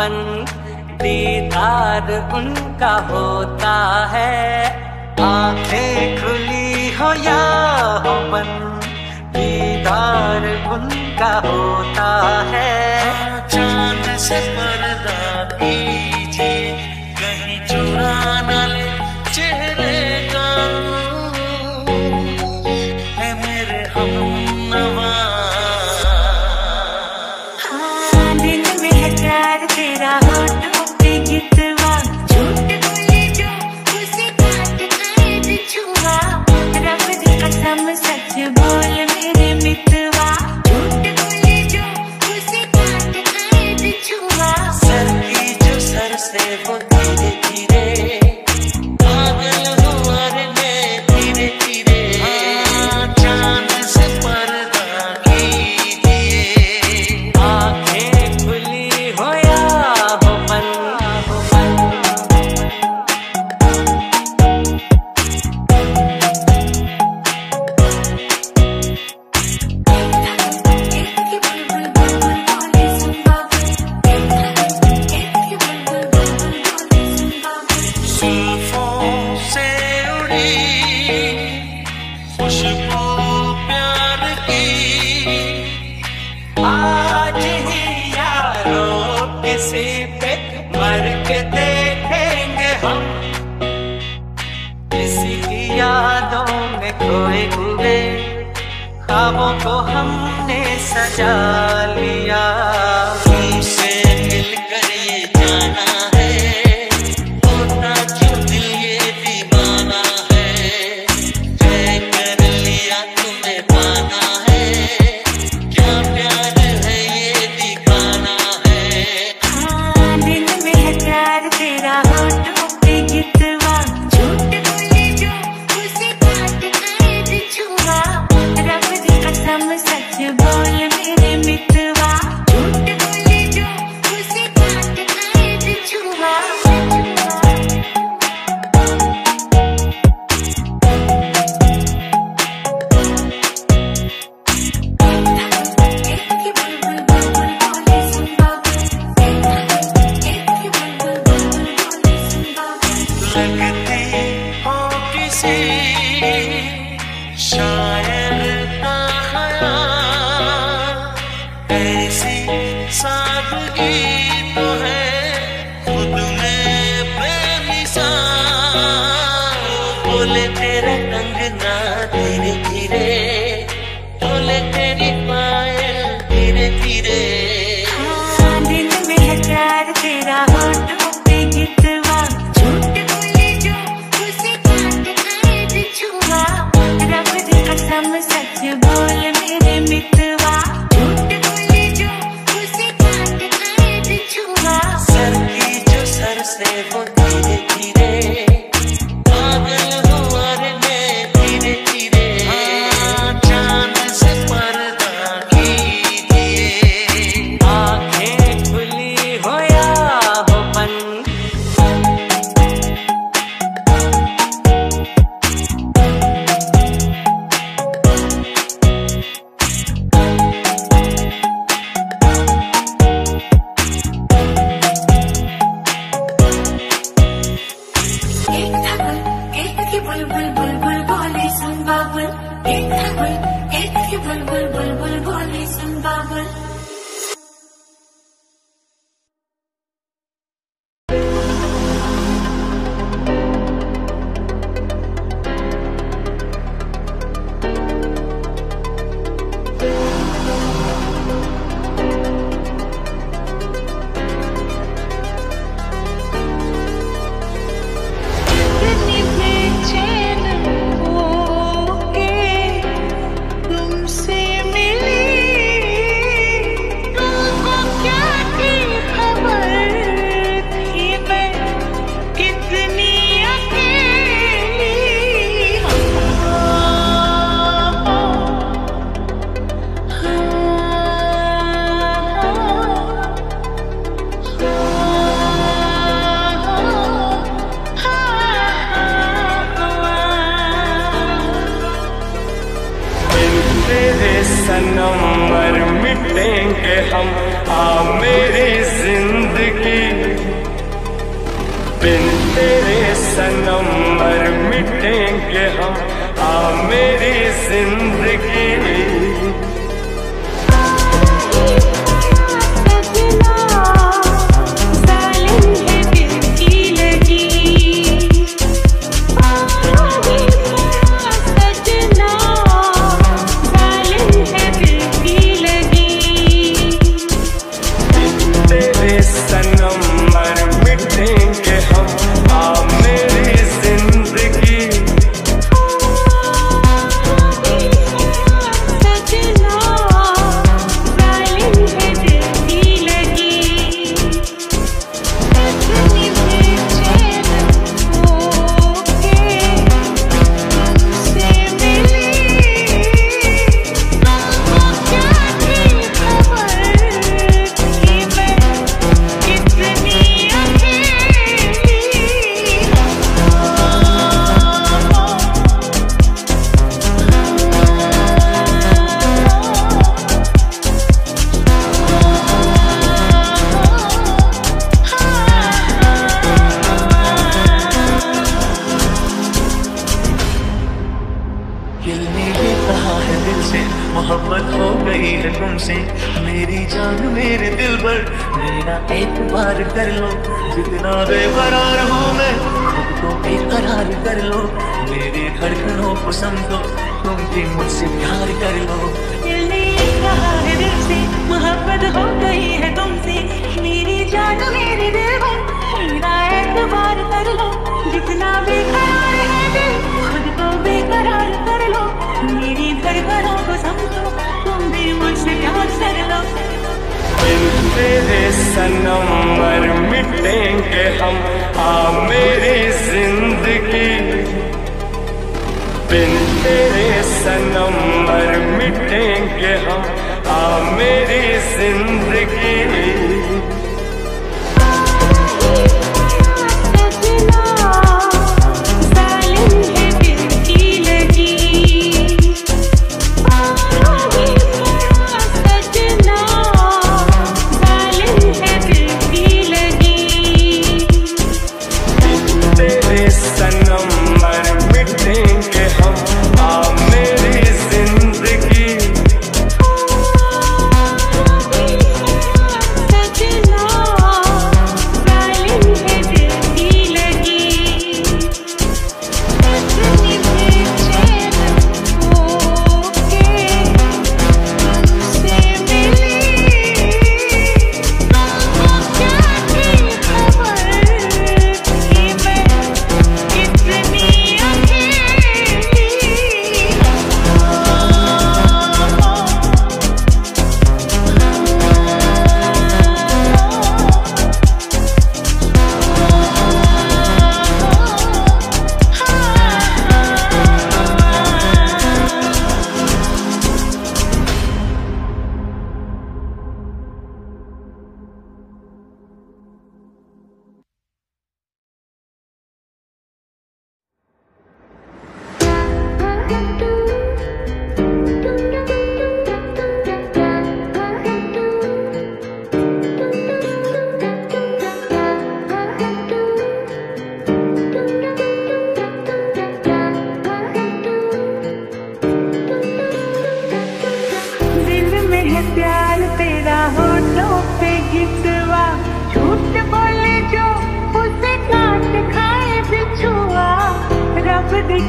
बन दीदार उनका होता है, आंखें खुली हो या हो बंद दीदार उनका होता है। जान से पर्दा कीजिए कहीं चुरा न ले चेहरे का, है मेरे हमनवा। हाँ दिल में है प्यार तेरा, होठों पे गितवा, झूठ बोले जो उसे काट कर बिछुआ, रब की कसम सच बोल मेरे मितवा, झूठ बोले जो उसे काट कर बिछुआ, सर की जो सर से वो धीरे धीरे पागल हुआ रे मैं धीरे धीरे। हाँ जान से पर्दा कीजिए, आंखें खुली हो या हो मर के देखेंगे हम किसी की यादों में खोए हुए, ख्वाबों को हमने सजा लिया। तुमसे मिलकर ये जाना है, होना क्यों दिल ये दीवाना है, तय कर लिया तुम्हें पाना है, क्या प्यार है ये दीवाना है। बोले तेरा कंगना धीरे धीरे, बोले तेरी पायल धीरे धीरे। हाँ दिल में है प्यार तेरा, होठों पे गितवा, झूठ बोले जो उसे काट कर बिछुआ, रब की कसम सच बोल मेरे मितवा, झूठ बोले जो उसे काट कर बिछुआ, सर की जो सर से वो धीरे धीरे पागल। मिटेंगे हम, आ मेरी जिंदगी। मोहब्बत हो गई है तुमसे मेरी जान मेरे दिल पर, मेरा एतबार कर लो, जितना बेकरार हूँ मैं खुद को बेकरार कर लो, मेरे धड़कनों को समझो, तुम भी मुझसे प्यार कर लो। दिल से मोहब्बत हो गई है तुमसे मेरी जान मेरे दिल पर, मेरा एतबार कर लो, जितना बेकरार है दिल खुद को बेकरार कर लो, मेरी धड़कनों को समझो, तुम भी मुझसे प्यार कर लो। तेरे सनम मर मिटेंगे हम, आ मेरी जिंदगी। बिन तेरे सनम मर मिटेंगे हम, आ मेरी जिंदगी।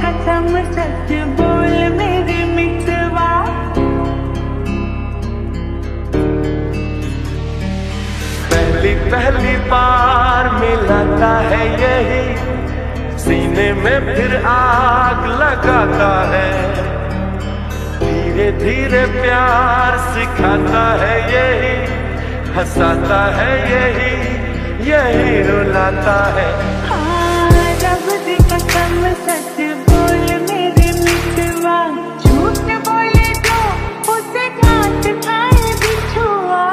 कसम सच बोल मेरे मितवा, पहली पहली बार मिलाता है यही, सीने में फिर आग लगाता है, धीरे धीरे प्यार सिखाता है यही, हंसाता है यही, यही रुलाता है। सच बोल मेरे मितवा, झूठ बोले जो उसे घात खाए बिछुआ,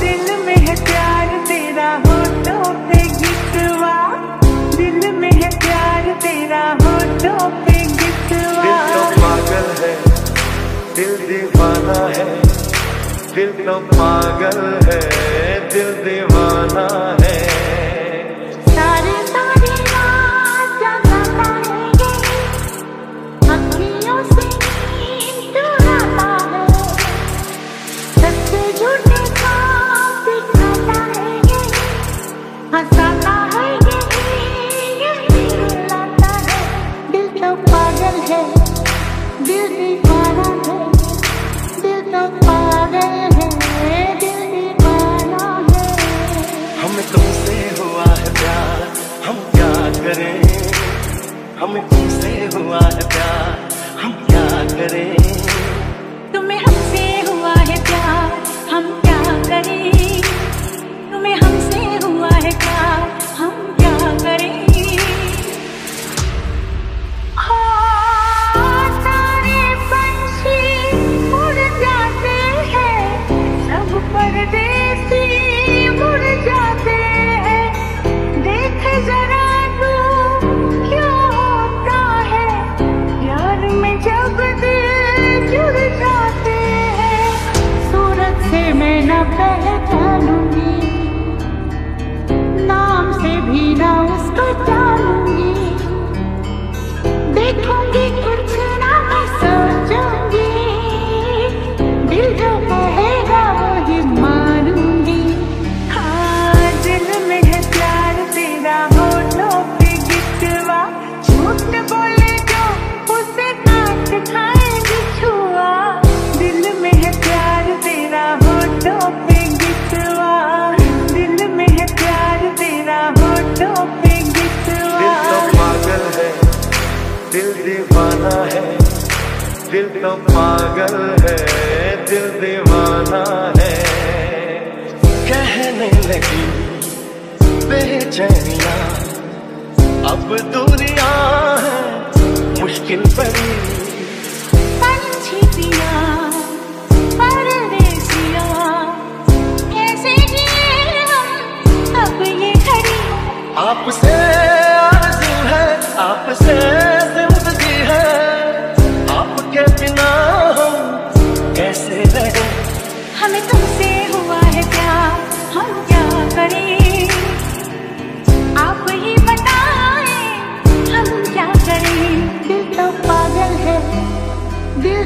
दिल में है प्यार तेरा होठों पे गितवा, दिल में है प्यार तेरा होठों पे गितवा। दिल तो पागल है, दिल दीवाना है, दिल तो पागल है, दिल दीवाना है। सारे सारे ना जाता है ये। है दिल दीवाना है, दिल तो पागल है, दिल दीवाना है। हमें तुमसे हुआ है प्यार, हम क्या करें, हमें तुमसे हुआ है प्यार, हम क्या करें। तुम्हें हमसे हुआ है प्यार, हम क्या करें, तुम्हें हमसे हुआ है प्यार, हम क्या करें। दिल दीवाना है, दिल तो पागल है, दिल दीवाना है। कहने लगी बेचैनिया अब दूरियां है मुश्किल पड़ी, कैसे जिए हम अब ये घड़ी। आपसे आरज़ू है, आपसे दिल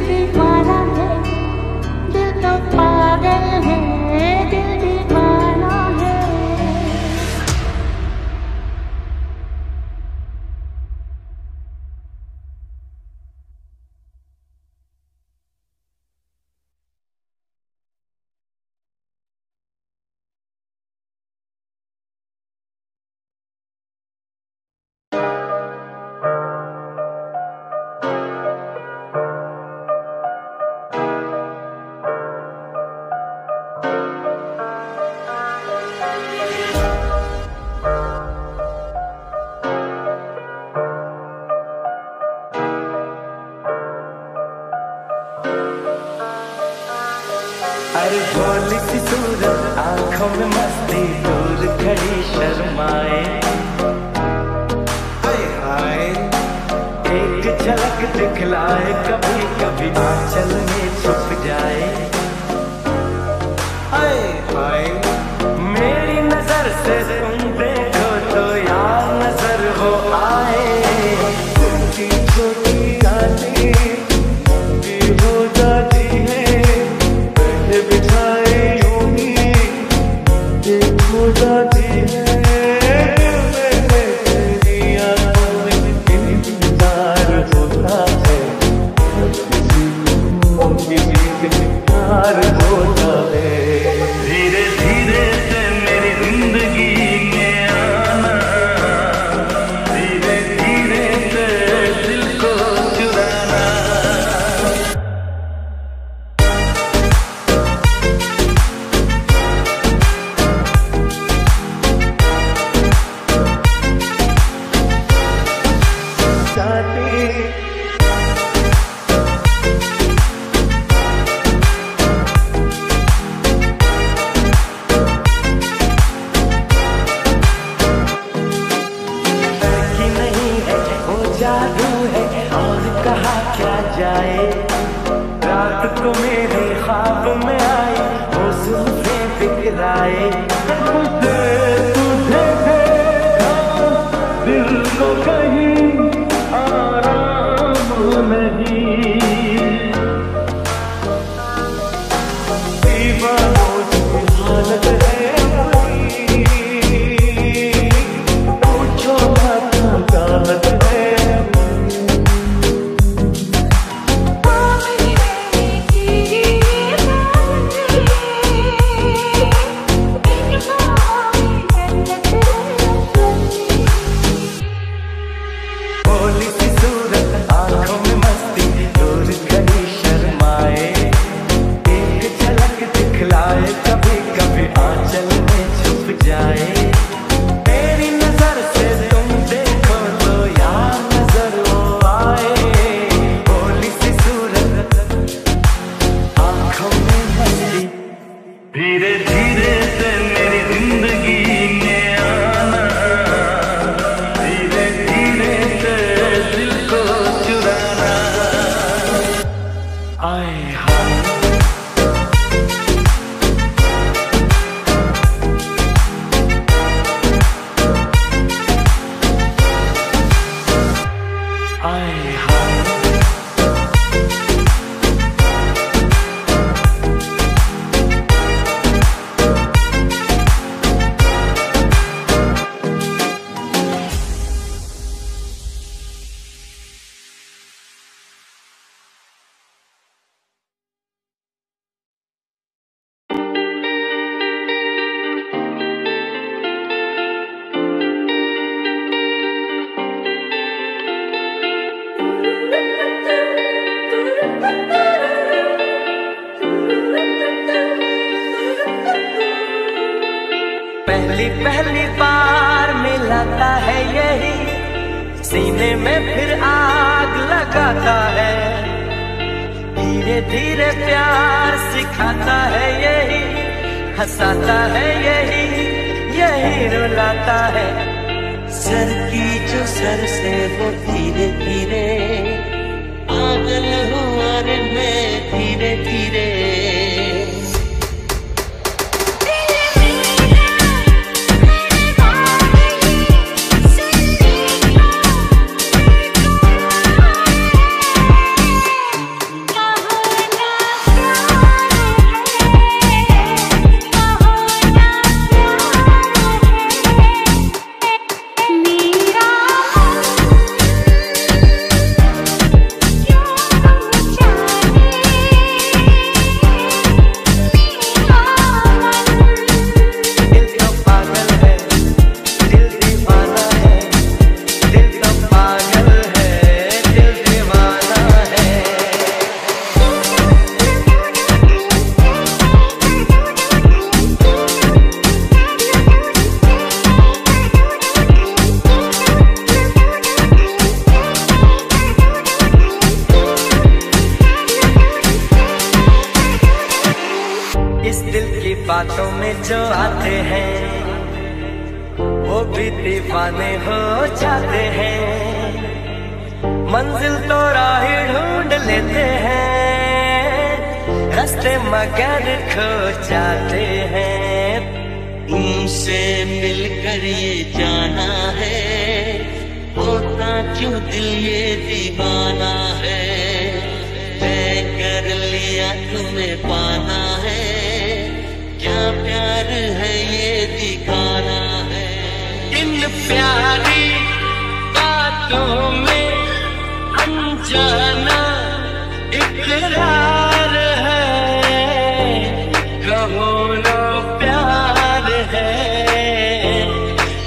दीवाना है, दिल तो पागल है, दिल दीवाना है। आँखों में मस्ती दूर खड़ी शर्माए, हाय हाय एक झलक दिखलाए, कभी कभी आंचल में छुप जाए, हाय हाय मेरी नजर से तुम देखो तो यार नजर हो आए। छोटी छोटी आती सीने में फिर आग लगाता है, धीरे धीरे प्यार सिखाता है, यही हंसाता है, यही रुलाता है। सर की जो सर से वो धीरे धीरे पागल हुआ रे मैं, धीरे धीरे बातों में जो आते हैं वो भी दीवाने हो जाते हैं, मंजिल तो राह ढूंढ लेते हैं, रास्ते मगर खो जाते हैं। उनसे मिलकर ये जाना है, होता क्यों दिल ये दीवाना है, तय कर लिया तुम्हें पाना है, क्या प्यार है ये दिखाना है। इन प्यारी बातों में अनजाना इकरार है, कहो ना प्यार है,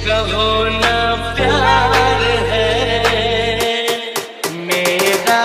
कहो ना प्यार है। मेरा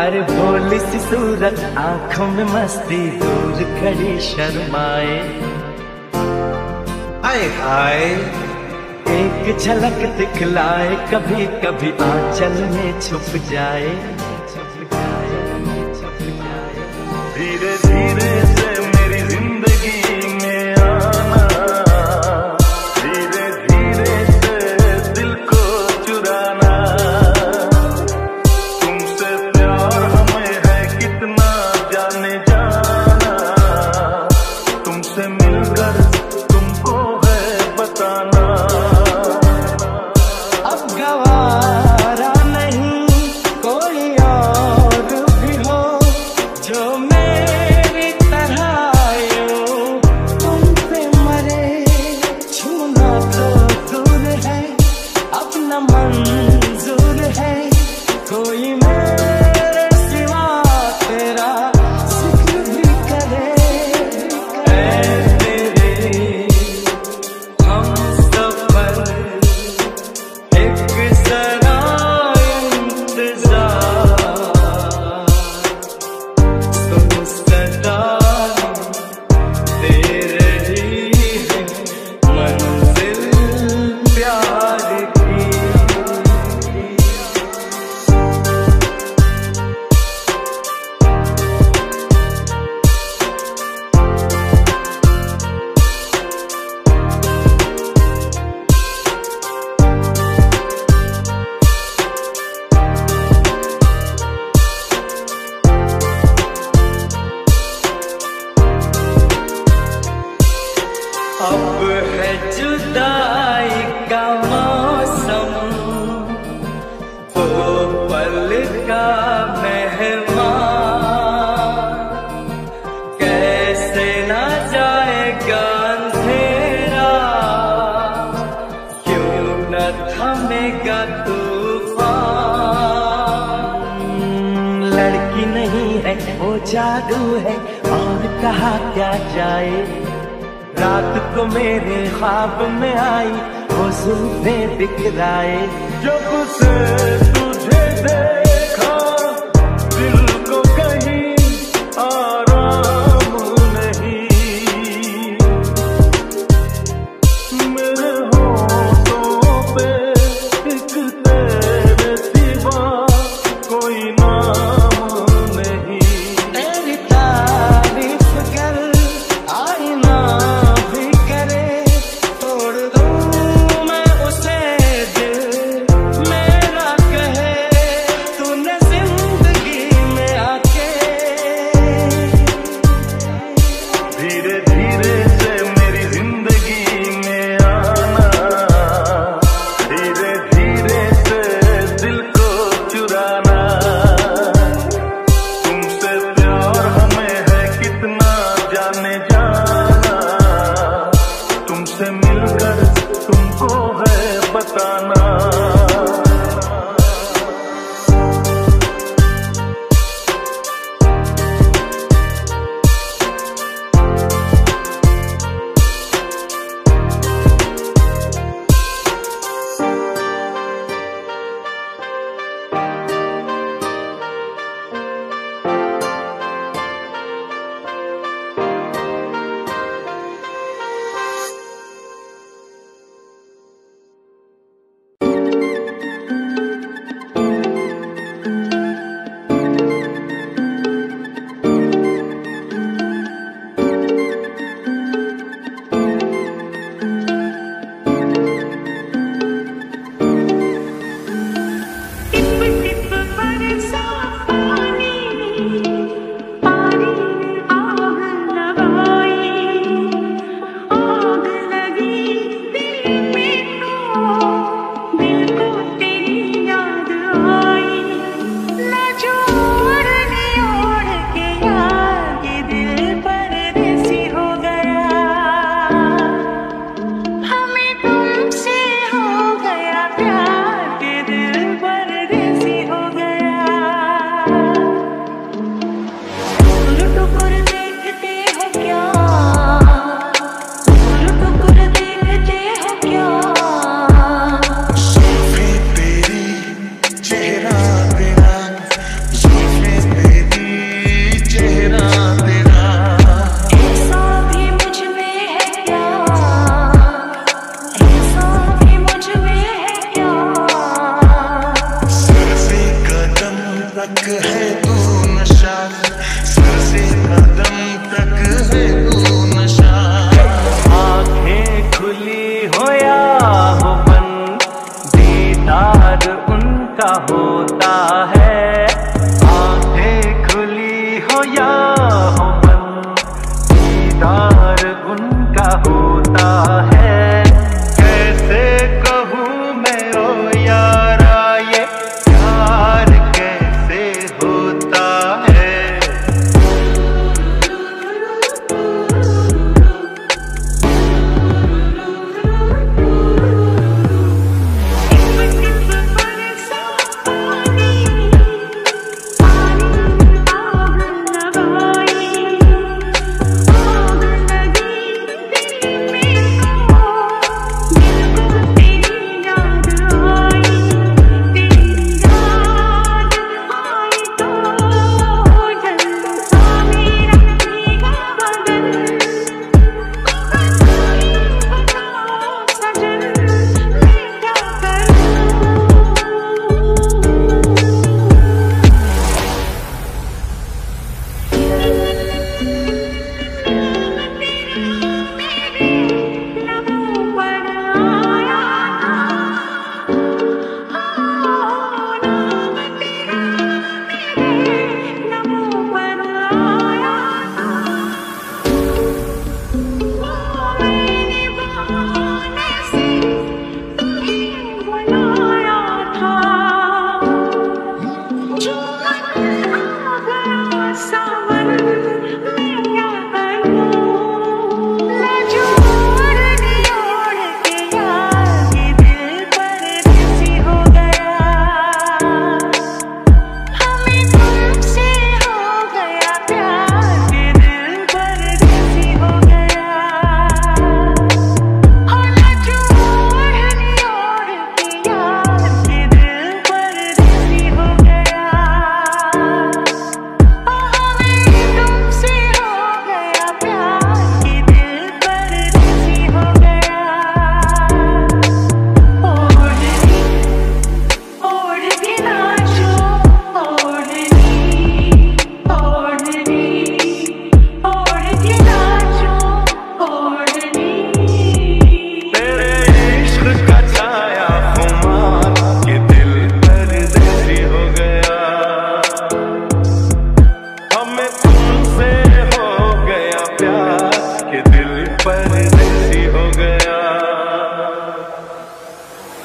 अरे भोली सी सूरत आंखों में मस्ती दूर खड़ी शर्माए, आए हाय एक झलक दिखलाए, कभी कभी आंचल में छुप जाए। धीरे धीरे से मेरी जिंदगी में आना, धीरे धीरे से दिल को चुराना, तुमसे प्यार हमें है कितना जाने जाना, तुमसे मिलकर तुमको है बताना। आएगा तूफान। लड़की नहीं है वो जादू है और कहा क्या जाए, रात को मेरे ख्वाब में आई वो सुल्फे बिखराए। जो कुछ तुझे देखा दिल को कहीं आराम नहीं, मेरे होठों पे एक तेरे सिवा कोई नाम नहीं। तेरी तारीफ कर आईना भी करे, तोड़ दूं मैं उसे दिल मेरा कहे तूने जिंदगी में आके। धीरे धीरे से मेरी जिंदगी में आना, धीरे धीरे से दिल को चुराना। तुमसे प्यार हमें है कितना जाने जाना, तुमसे मिलकर तुमको है बताना।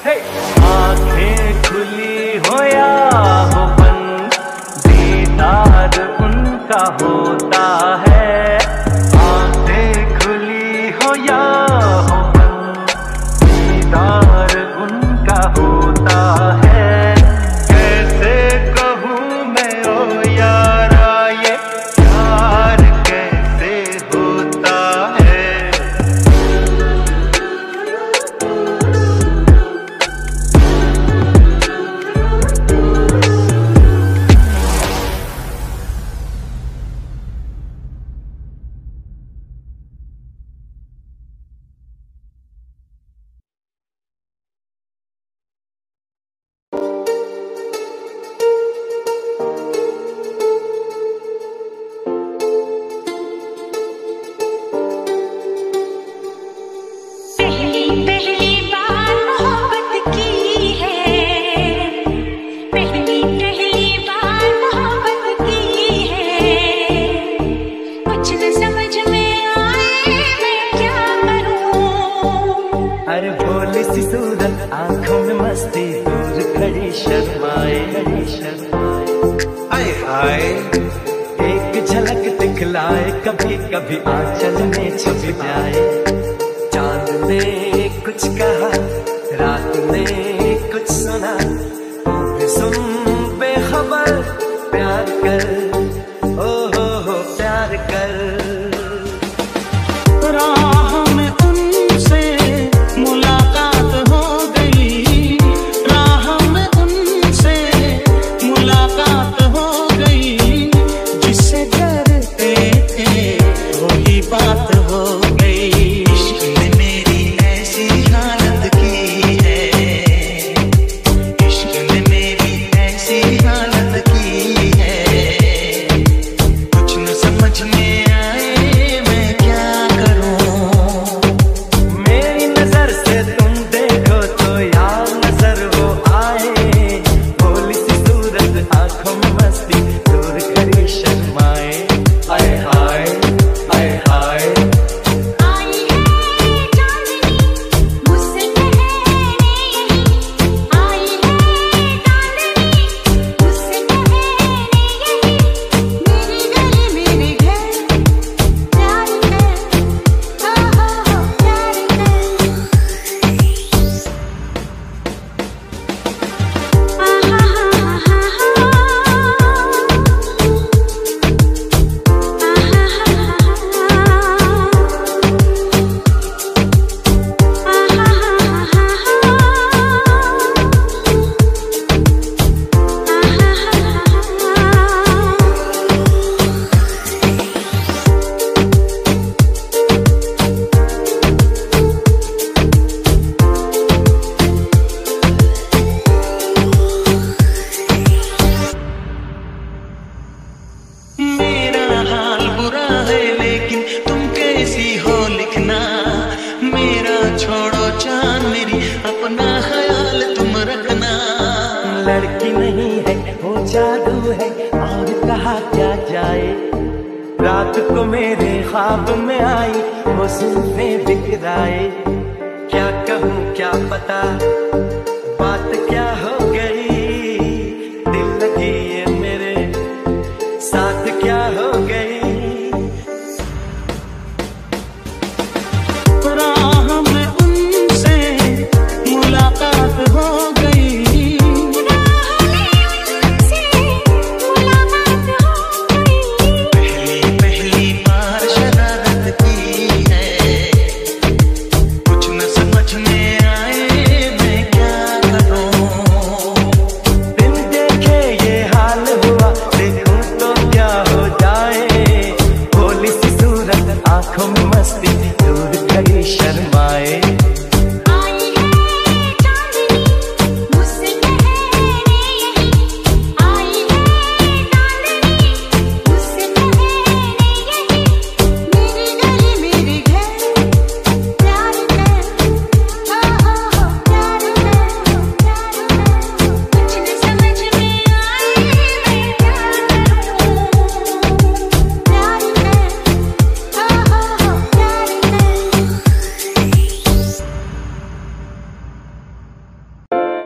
आंखें खुली हो या हो बंद, दीदार उनका होता है। आंखें खुली हो या हो बंद, दीदार उनका होता है। कैसे कहूँ मैं ओ यारा ये प्यार कैसे होता है। कभी कभी आंचल में छुप जाए। चांद ने कुछ कहा, रात ने कुछ सुना, तू भी सुन बेखबर प्यार कर, ओ हो प्यार कर। राह में उनसे मुलाकात हो गई, राह में उनसे मुलाकात हो गई, जिससे करते वही बात हो गई। इश्क ने मेरी ऐसी हालत की है, इश्क ने मेरी ऐसी हालत की है, कुछ न समझ में आए मैं क्या करूं। मेरी नजर से तुम देखो तो यार नजर वो आए, भोली सी सूरत आंखों में मस्ती दूर करी शर्माए। आए हाय आँखों में मस्ती दूर करी शर्माए।